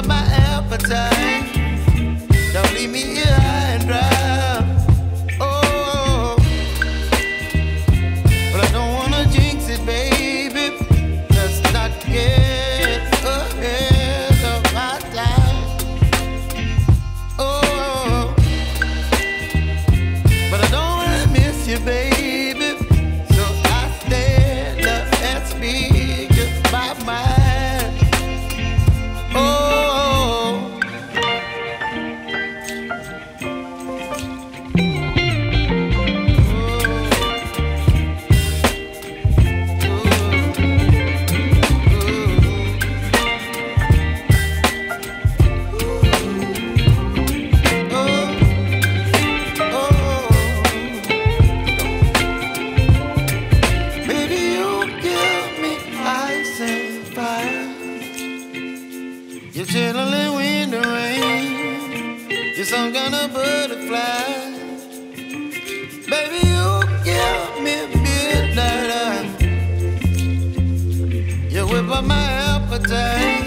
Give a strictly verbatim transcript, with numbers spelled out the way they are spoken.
up my appetite. Don't leave me here high and dry. Oh, but I don't wanna jinx it, baby. Let's not get ahead of my life. Oh, but I don't wanna miss you, baby. So I stand up and speak just my mind. You're chilling when the rain, you're some kind of butterfly. Baby, you give me midnight, you whip up my appetite.